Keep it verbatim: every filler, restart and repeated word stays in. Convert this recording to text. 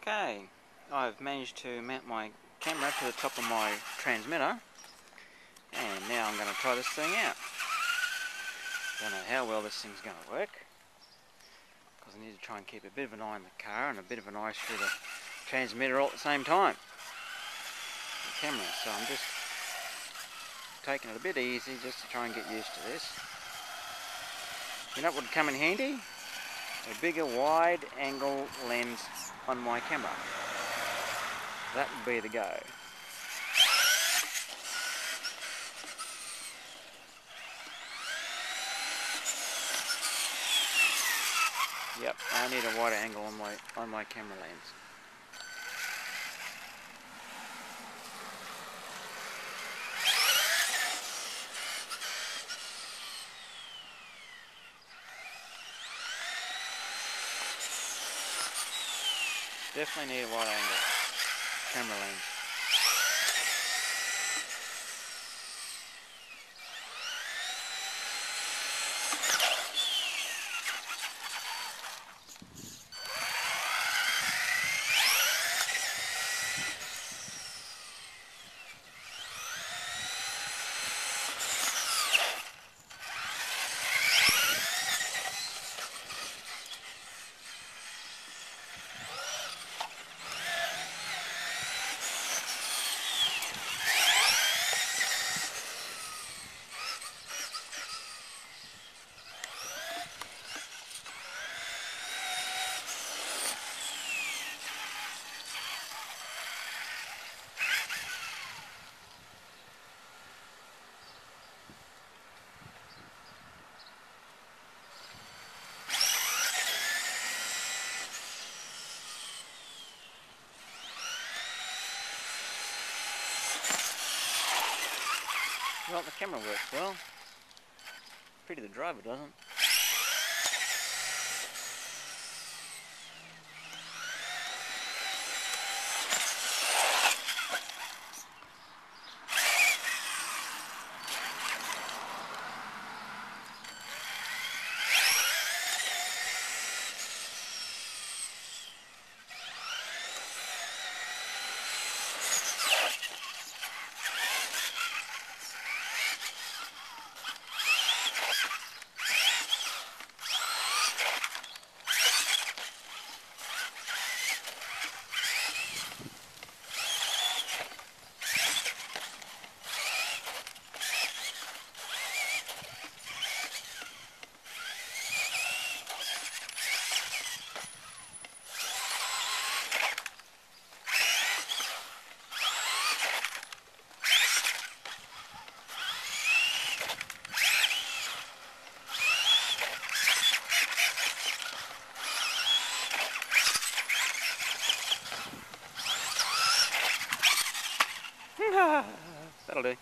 Okay, I've managed to mount my camera to the top of my transmitter, and now I'm going to try this thing out. Don't know how well this thing's going to work, because I need to try and keep a bit of an eye on the car and a bit of an eye through the transmitter all at the same time. The camera, so I'm just taking it a bit easy just to try and get used to this. You know what would come in handy? A bigger wide angle lens on my camera. That would be the go. Yep, I need a wider angle on my on my camera lens. Definitely need a wide angle camera lens. Well, the camera works well. Pretty, the driver doesn't. That'll do.